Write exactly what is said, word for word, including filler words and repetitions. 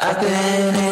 I've been